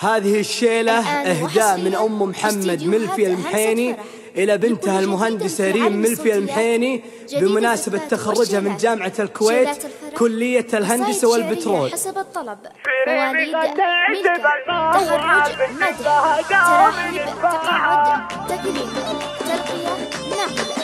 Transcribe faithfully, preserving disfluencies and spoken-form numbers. هذه الشيلة إهداء من أم محمد ملفي المحيني إلى بنتها المهندسة ريم ملفي المحيني بمناسبة تخرجها من جامعة الكويت كلية الهندسة والبترول. حسب الطلب مواليد ملكة تخرج مدح ترحب تقعد تكليف ترقية ناقلة.